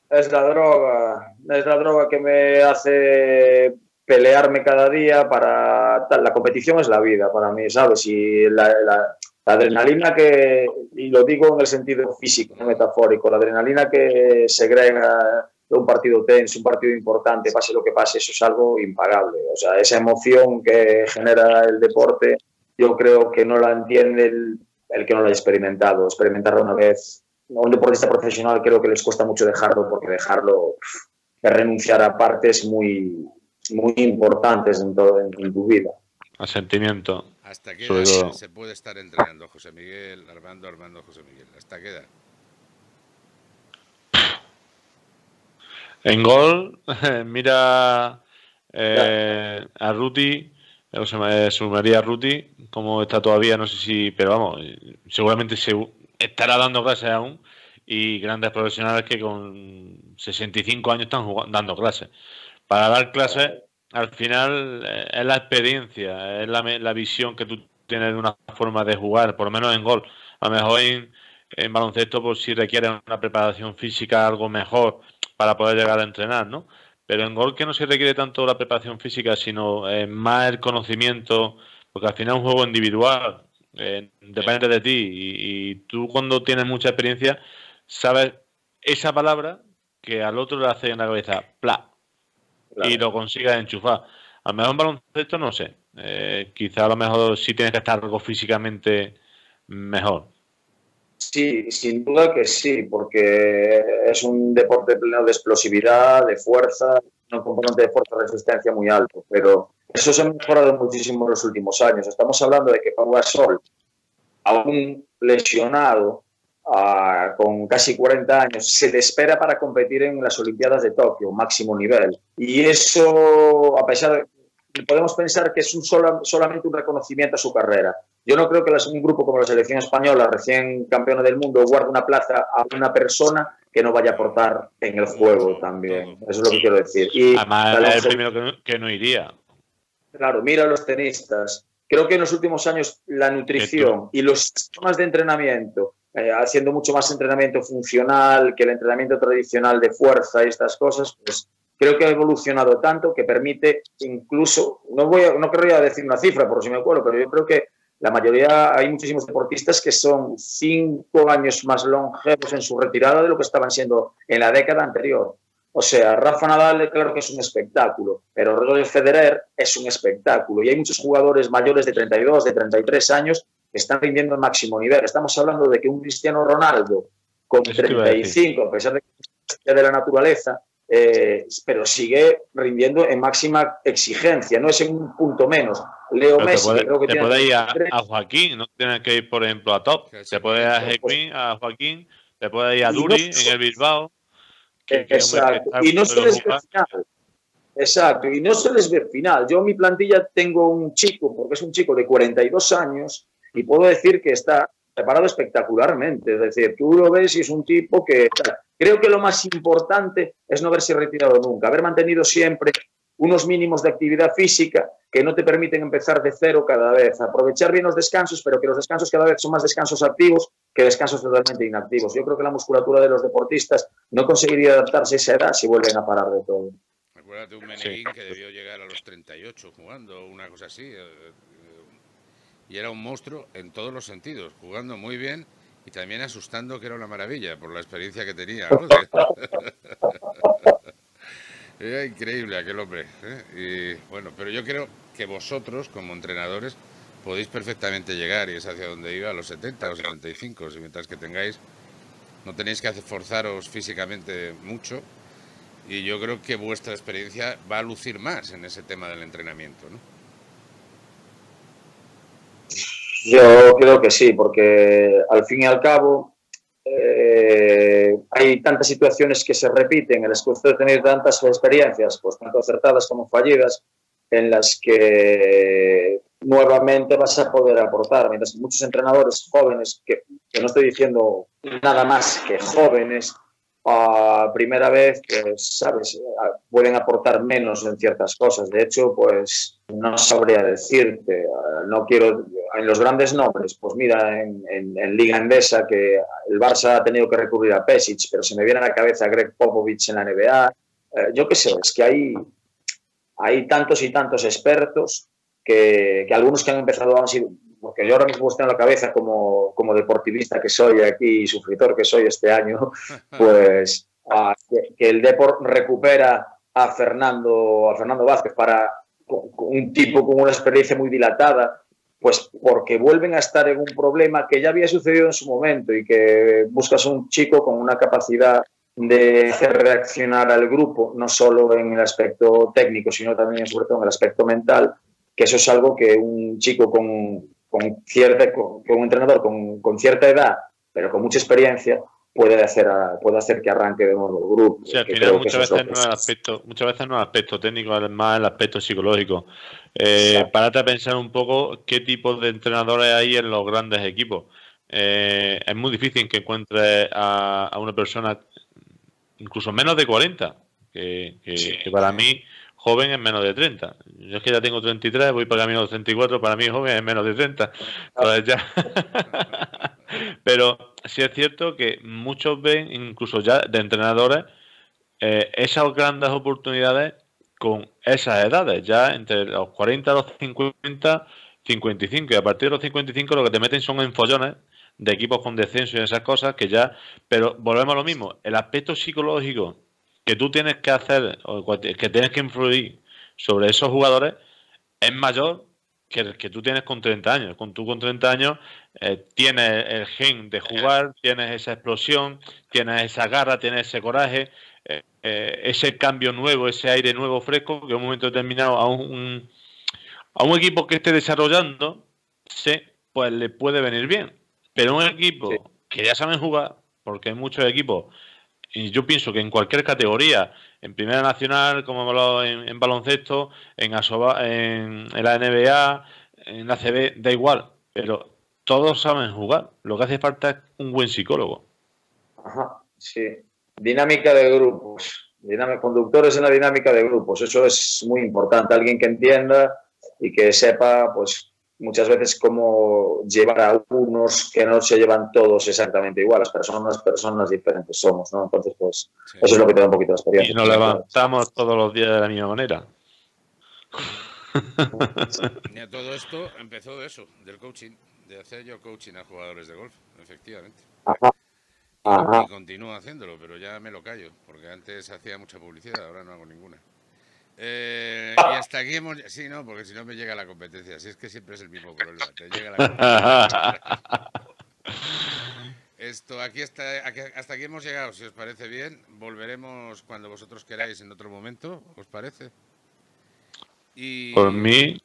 Es la droga, es la droga que me hace pelearme cada día para tal. La competición es la vida para mí, ¿sabes? Y la, la, la adrenalina que, y lo digo en el sentido físico, no metafórico, la adrenalina que segrega de un partido tenso, un partido importante, pase lo que pase, eso es algo impagable. O sea, esa emoción que genera el deporte, yo creo que no la entiende el, el que no la ha experimentado. Experimentarla una vez. A un deportista profesional creo que les cuesta mucho dejarlo, porque dejarlo es renunciar a partes muy, muy importantes en, todo, en, en tu vida. A sentimiento. ¿Hasta qué edad Soy... se puede estar entrenando, José Miguel, Armando, Armando, José Miguel? ¿Hasta qué edad? En gol, mira eh, a Ruti, se sumaría a Ruti, como está todavía, no sé si, pero vamos, seguramente se... estará dando clases aún, y grandes profesionales que con sesenta y cinco años están jugando, dando clases. Para dar clases, al final, es la experiencia, es la, la visión que tú tienes de una forma de jugar, por lo menos en golf. A lo mejor en, en baloncesto, pues si requiere una preparación física algo mejor para poder llegar a entrenar, ¿no? Pero en golf que no se requiere tanto la preparación física, sino eh, más el conocimiento, porque al final es un juego individual. Eh, depende de ti, y, y tú cuando tienes mucha experiencia sabes esa palabra que al otro le hace en la cabeza ¡pla! Claro. Y lo consigues enchufar. A lo mejor en baloncesto no sé, eh, quizá a lo mejor sí tienes que estar algo físicamente mejor. Sí, sin duda que sí, porque es un deporte pleno de explosividad, de fuerza, un componente de fuerza de resistencia muy alto, pero eso se ha mejorado muchísimo en los últimos años. Estamos hablando de que Pau Gasol, aún lesionado, uh, con casi cuarenta años, se le espera para competir en las Olimpiadas de Tokio, máximo nivel. Y eso, a pesar de, podemos pensar que es un solo, solamente un reconocimiento a su carrera. Yo no creo que las, un grupo como la selección española, recién campeona del mundo, guarde una plaza a una persona que no vaya a aportar en el juego también. Eso es lo que quiero decir. Y además, es el primero que no, que no iría. Claro, mira a los tenistas. Creo que en los últimos años la nutrición y los sistemas de entrenamiento, eh, haciendo mucho más entrenamiento funcional que el entrenamiento tradicional de fuerza y estas cosas, pues creo que ha evolucionado tanto que permite incluso, no voy a, no querría decir una cifra por si me acuerdo, pero yo creo que la mayoría, hay muchísimos deportistas que son cinco años más longevos en su retirada de lo que estaban siendo en la década anterior. O sea, Rafa Nadal, claro que es un espectáculo, pero Roger Federer es un espectáculo. Y hay muchos jugadores mayores de treinta y dos, de treinta y tres años que están rindiendo al máximo nivel. Estamos hablando de que un Cristiano Ronaldo con treinta y cinco, a pesar de que es de la naturaleza, eh, pero sigue rindiendo en máxima exigencia, no es en un punto menos. Leo pero Messi, puede, creo que te tiene... Te puede ir a, a Joaquín, no tienes que ir, por ejemplo, a Top. Te puede ir a, Joaquín, a Joaquín, te puede ir a Duri en el Bilbao. Exacto, y no se les ve final. Exacto, y no se les ve final. Yo en mi plantilla tengo un chico, porque es un chico de cuarenta y dos años, y puedo decir que está preparado espectacularmente. Es decir, tú lo ves y es un tipo que... Creo que lo más importante es no haberse retirado nunca, haber mantenido siempre unos mínimos de actividad física que no te permiten empezar de cero cada vez, aprovechar bien los descansos, pero que los descansos cada vez son más descansos activos que descansos totalmente inactivos. Yo creo que la musculatura de los deportistas no conseguiría adaptarse a esa edad si vuelven a parar de todo. Acuérdate un Menegín sí. que debió llegar a los treinta y ocho jugando, una cosa así, y era un monstruo en todos los sentidos, jugando muy bien y también asustando, que era una maravilla por la experiencia que tenía. Era increíble aquel hombre, ¿eh? Y bueno, pero yo creo que vosotros, como entrenadores, podéis perfectamente llegar, y es hacia donde iba, a los setenta o setenta y cinco, si mientras que tengáis, no tenéis que esforzaros físicamente mucho, y yo creo que vuestra experiencia va a lucir más en ese tema del entrenamiento, ¿no? Yo creo que sí, porque al fin y al cabo eh, hay tantas situaciones que se repiten, en las que usted ha tenido tantas experiencias, pues tanto acertadas como fallidas, en las que nuevamente vas a poder aportar. Mientras muchos entrenadores jóvenes, que, que no estoy diciendo nada más que jóvenes, a primera vez, pues, sabes, pueden aportar menos en ciertas cosas. De hecho, pues no sabría decirte, no quiero, en los grandes nombres, pues mira, en, en, en Liga Endesa, que el Barça ha tenido que recurrir a Pesic, pero se me viene a la cabeza Greg Popovich en la N B A, eh, yo qué sé, es que hay, hay tantos y tantos expertos que, que algunos que han empezado han sido, porque yo ahora mismo estoy en la cabeza como, como deportivista que soy aquí y sufridor que soy este año, pues a, que, que el Depor recupera a Fernando, a Fernando Vázquez, para con, con un tipo con una experiencia muy dilatada, pues porque vuelven a estar en un problema que ya había sucedido en su momento y que buscas un chico con una capacidad de hacer reaccionar al grupo, no solo en el aspecto técnico, sino también sobre todo en el aspecto mental, que eso es algo que un chico con... con cierta, con, con un entrenador con, con cierta edad, pero con mucha experiencia, puede hacer, a, puede hacer que arranque de nuevo el grupo. Sí, al final muchas veces, no el aspecto, muchas veces no es el aspecto técnico, además el aspecto psicológico. Eh, párate a pensar un poco qué tipo de entrenadores hay en los grandes equipos. Eh, es muy difícil que encuentres a, a una persona, incluso menos de cuarenta, que, que, sí, que para mí... joven es menos de treinta. Yo es que ya tengo treinta y tres, voy para camino de treinta y cuatro, para mí joven es menos de treinta. Entonces ya. Pero sí es cierto que muchos ven, incluso ya de entrenadores, eh, esas grandes oportunidades con esas edades, ya entre los cuarenta, los cincuenta, cincuenta y cinco. Y a partir de los cincuenta y cinco lo que te meten son en follones de equipos con descenso y esas cosas que ya... Pero volvemos a lo mismo, el aspecto psicológico que tú tienes que hacer, o que tienes que influir sobre esos jugadores, es mayor que el que tú tienes con treinta años. Con tú con treinta años eh, tienes el gen de jugar, tienes esa explosión, tienes esa garra, tienes ese coraje, eh, eh, ese cambio nuevo, ese aire nuevo, fresco, que en un momento determinado a un, a un equipo que esté desarrollando, se, pues le puede venir bien. Pero un equipo sí, que ya saben jugar, porque hay muchos equipos... Y yo pienso que en cualquier categoría, en Primera Nacional, como hemos hablado en, en baloncesto, en, Asoba, en, en la N B A, en la A C B, da igual. Pero todos saben jugar. Lo que hace falta es un buen psicólogo. Ajá, sí. Dinámica de grupos. Dinámica, conductores en la dinámica de grupos. Eso es muy importante. Alguien que entienda y que sepa, pues, muchas veces cómo llevar a unos que no se llevan todos exactamente igual. Las personas, personas diferentes somos, ¿no? Entonces, pues, sí, eso es lo que te da un poquito de experiencia. Y nos levantamos todos los días de la misma manera. Y a todo esto empezó eso, del coaching, de hacer yo coaching a jugadores de golf, efectivamente. Ajá. Ajá. Y continúo haciéndolo, pero ya me lo callo, porque antes hacía mucha publicidad, ahora no hago ninguna. Eh, y hasta aquí hemos... Sí, no, porque si no me llega la competencia. Si es que siempre es el mismo problema. Te llega la competencia. Esto, aquí está, aquí, hasta aquí hemos llegado, si os parece bien. Volveremos cuando vosotros queráis en otro momento, ¿os parece? Y por mí...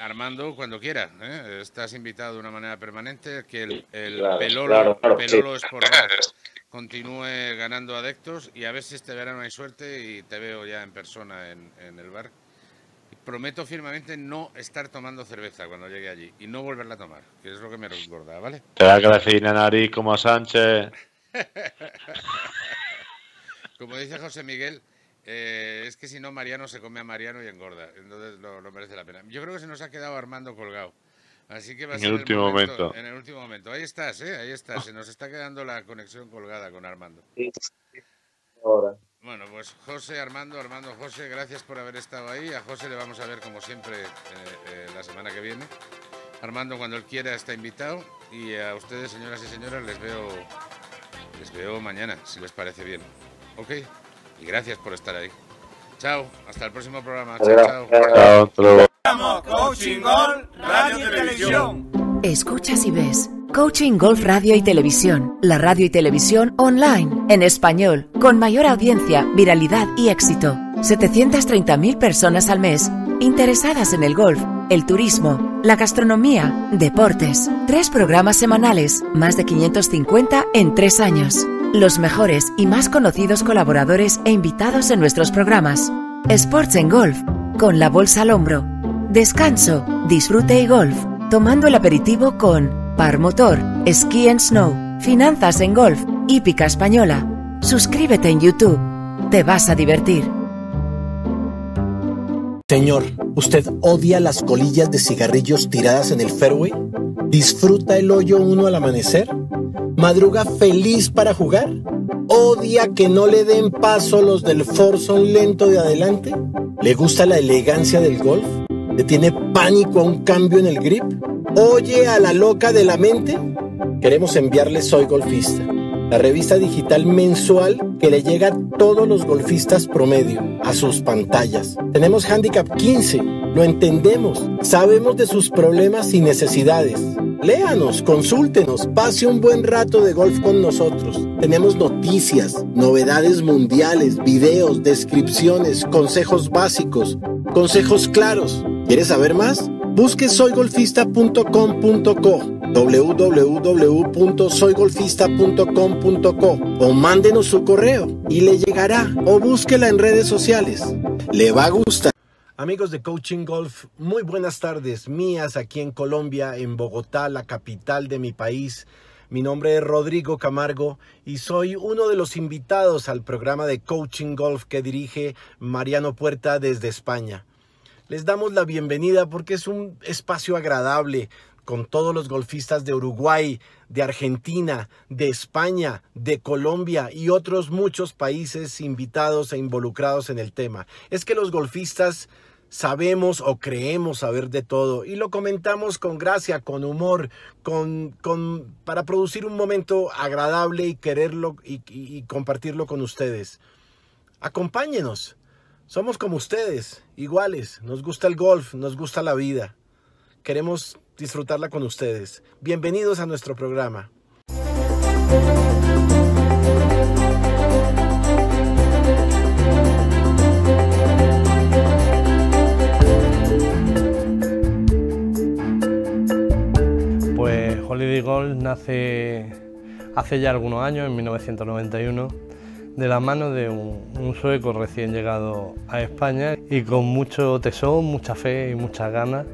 Armando, cuando quiera, ¿eh? Estás invitado de una manera permanente. Que el, el claro, Pelolo, claro, claro, Pelolo sí, Sport Bar continúe ganando adeptos, y a ver si este verano hay suerte y te veo ya en persona en, en el bar. Prometo firmemente no estar tomando cerveza cuando llegue allí y no volverla a tomar, que es lo que me recorda, ¿vale? Te da que la cina nariz como a Sánchez. Como dice José Miguel, eh, es que si no Mariano se come a Mariano y engorda, entonces no, no merece la pena. Yo creo que se nos ha quedado Armando colgado. Así que va a ser en el último momento, momento. En el último momento. Ahí estás, ¿eh? Ahí estás. Se nos está quedando la conexión colgada con Armando. Sí, sí. Ahora. Bueno, pues José, Armando, Armando, José, gracias por haber estado ahí. A José le vamos a ver, como siempre, eh, eh, la semana que viene. Armando, cuando él quiera, está invitado. Y a ustedes, señoras y señores, les veo, les veo mañana, si les parece bien. ¿Ok? Y gracias por estar ahí. Chao. Hhasta el próximo programa. Chao, chao. Chao. Coaching Golf Radio y Televisión. Escuchas y ves Coaching Golf Radio y Televisión, la radio y televisión online, en español, con mayor audiencia, viralidad y éxito. setecientas treinta mil personas al mes, interesadas en el golf, el turismo, la gastronomía, deportes. Tres programas semanales, más de quinientos cincuenta en tres años. Los mejores y más conocidos colaboradores e invitados en nuestros programas. Sports and Golf, con la bolsa al hombro. Descanso, disfrute y golf, tomando el aperitivo con Par Motor, Ski and Snow, Finanzas en Golf, Hípica Española. Suscríbete en YouTube. Te vas a divertir. Señor, ¿usted odia las colillas de cigarrillos tiradas en el fairway? ¿Disfruta el hoyo uno al amanecer? ¿Madruga feliz para jugar? ¿Odia que no le den paso los del forzón lento de adelante? ¿Le gusta la elegancia del golf? ¿Le tiene pánico a un cambio en el grip? ¿Oye a la loca de la mente? Queremos enviarle Soy Golfista, la revista digital mensual que le llega a todos los golfistas promedio, a sus pantallas. Tenemos Handicap quince, lo entendemos, sabemos de sus problemas y necesidades. Léanos, consúltenos, pase un buen rato de golf con nosotros. Tenemos noticias, novedades mundiales, videos, descripciones, consejos básicos, consejos claros. ¿Quieres saber más? Busque soy golfista punto com punto co, doble u doble u doble u punto soy golfista punto com punto co o mándenos su correo y le llegará, o búsquela en redes sociales. Le va a gustar. Amigos de Coaching Golf, muy buenas tardes mías aquí en Colombia, en Bogotá, la capital de mi país. Mi nombre es Rodrigo Camargo y soy uno de los invitados al programa de Coaching Golf que dirige Mariano Puerta desde España. Les damos la bienvenida porque es un espacio agradable con todos los golfistas de Uruguay, de Argentina, de España, de Colombia y otros muchos países invitados e involucrados en el tema. Es que los golfistas sabemos o creemos saber de todo y lo comentamos con gracia, con humor, con, con, para producir un momento agradable y quererlo y, y, y compartirlo con ustedes. Acompáñenos. Somos como ustedes, iguales, nos gusta el golf, nos gusta la vida. Queremos disfrutarla con ustedes. Bienvenidos a nuestro programa. Pues Holiday Golf nace hace ya algunos años, en mil novecientos noventa y uno. De la mano de un, un sueco recién llegado a España y con mucho tesón, mucha fe y muchas ganas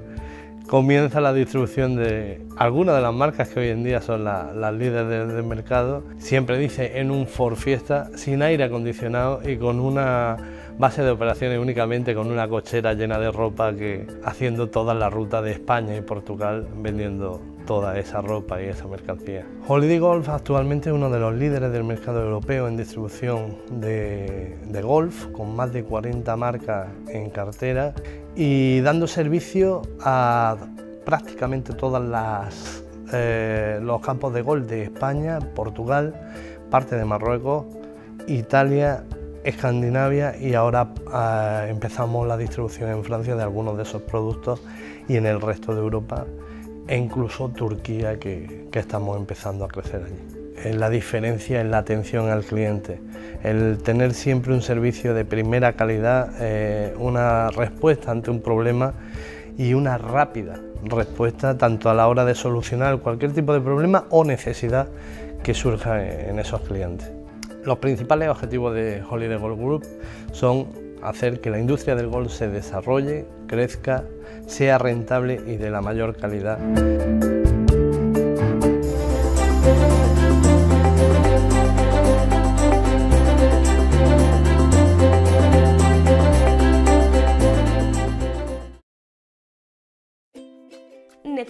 comienza la distribución de algunas de las marcas que hoy en día son la, las líderes del, del mercado. Siempre dice en un Ford Fiesta sin aire acondicionado y con una base de operaciones únicamente con una cochera llena de ropa que haciendo toda la ruta de España y Portugal vendiendo toda esa ropa y esa mercancía. Holiday Golf actualmente es uno de los líderes del mercado europeo en distribución de, de golf, con más de cuarenta marcas en cartera y dando servicio a prácticamente todas las eh, los campos de golf de España, Portugal, parte de Marruecos, Italia, Escandinavia y ahora eh, empezamos la distribución en Francia de algunos de esos productos y en el resto de Europa. E incluso Turquía, que, que estamos empezando a crecer allí. La diferencia es la atención al cliente, el tener siempre un servicio de primera calidad, eh, una respuesta ante un problema y una rápida respuesta tanto a la hora de solucionar cualquier tipo de problema o necesidad que surja en esos clientes. Los principales objetivos de Holiday Golf Group son hacer que la industria del golf se desarrolle, crezca, sea rentable y de la mayor calidad.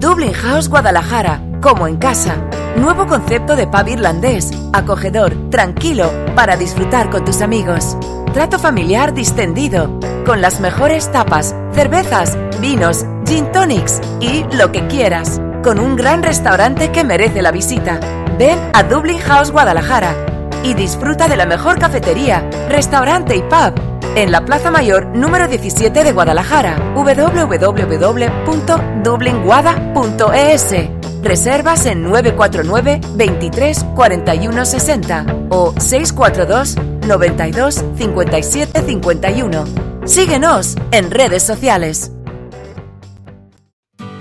Dublin House Guadalajara, como en casa. Nuevo concepto de pub irlandés, acogedor, tranquilo, para disfrutar con tus amigos. Trato familiar distendido, con las mejores tapas, cervezas, vinos, gin tonics y lo que quieras. Con un gran restaurante que merece la visita. Ven a Dublin House Guadalajara y disfruta de la mejor cafetería, restaurante y pub en la Plaza Mayor número diecisiete de Guadalajara. w w w punto dublin guada punto e s. Reservas en nueve cuatro nueve, veintitrés, cuarenta y uno, sesenta o seiscientos cuarenta y dos, noventa y dos, cincuenta y siete, cincuenta y uno. Síguenos en redes sociales.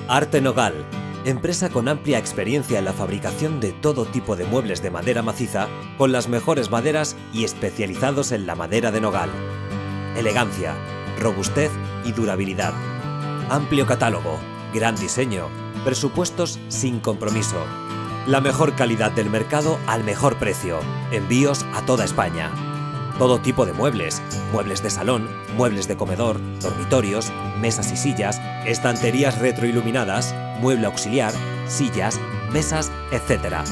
Arte Nogal, empresa con amplia experiencia en la fabricación de todo tipo de muebles de madera maciza, con las mejores maderas y especializados en la madera de nogal. Elegancia, robustez y durabilidad. Amplio catálogo, gran diseño, presupuestos sin compromiso. La mejor calidad del mercado al mejor precio. Envíos a toda España. Todo tipo de muebles, muebles de salón, muebles de comedor, dormitorios, mesas y sillas, estanterías retroiluminadas, mueble auxiliar, sillas, mesas, etcétera.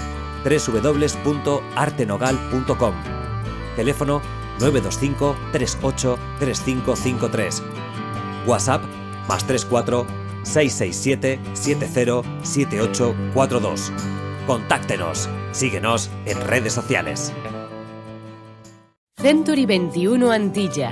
w w w punto artenogal punto com. Teléfono nueve dos cinco, treinta y ocho, treinta y cinco cincuenta y tres. WhatsApp más tres cuatro, seis seis siete, siete cero siete ocho cuatro dos. Contáctenos, síguenos en redes sociales. Century veintiuno Antilla,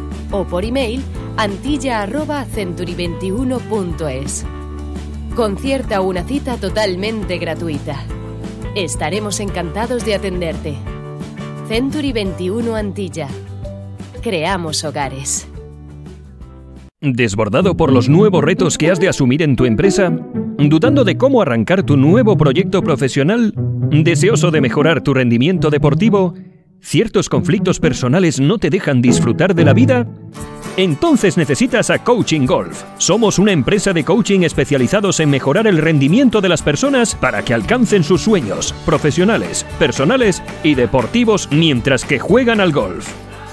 o por email antilla arroba century veintiuno punto es. Concierta una cita totalmente gratuita. Estaremos encantados de atenderte. Century veintiuno Antilla. Creamos hogares. ¿Desbordado por los nuevos retos que has de asumir en tu empresa? ¿Dudando de cómo arrancar tu nuevo proyecto profesional? ¿Deseoso de mejorar tu rendimiento deportivo? ¿Ciertos conflictos personales no te dejan disfrutar de la vida? Entonces necesitas a Coaching Golf. Somos una empresa de coaching especializados en mejorar el rendimiento de las personas para que alcancen sus sueños profesionales, personales y deportivos mientras que juegan al golf.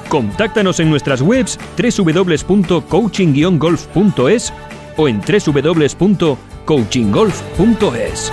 Contáctanos en nuestras webs w w w punto coaching golf punto es o en w w w punto coaching golf punto es.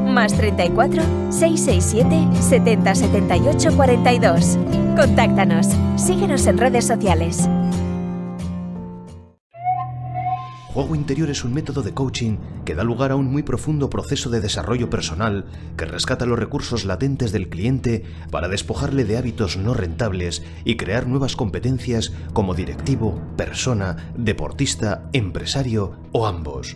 más treinta y cuatro, seiscientos sesenta y siete, setenta, setenta y ocho, cuarenta y dos. Contáctanos. Síguenos en redes sociales. Juego interior es un método de coaching que da lugar a un muy profundo proceso de desarrollo personal que rescata los recursos latentes del cliente para despojarle de hábitos no rentables y crear nuevas competencias como directivo, persona, deportista, empresario o ambos.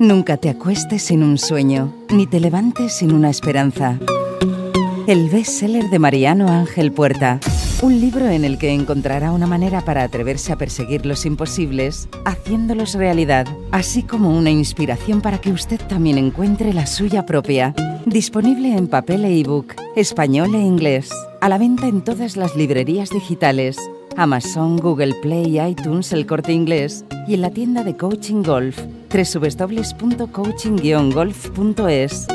Nunca te acuestes sin un sueño, ni te levantes sin una esperanza. El bestseller de Mariano Ángel Puerta. Un libro en el que encontrará una manera para atreverse a perseguir los imposibles, haciéndolos realidad, así como una inspiración para que usted también encuentre la suya propia. Disponible en papel e ebook, español e inglés. A la venta en todas las librerías digitales, Amazon, Google Play, iTunes, El Corte Inglés y en la tienda de Coaching Golf, w w w punto coaching golf punto es.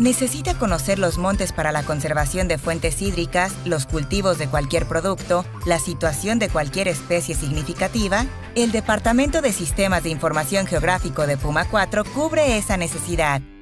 Necesita conocer los montes para la conservación de fuentes hídricas, los cultivos de cualquier producto, la situación de cualquier especie significativa. El Departamento de Sistemas de Información Geográfico de Puma cuatro cubre esa necesidad.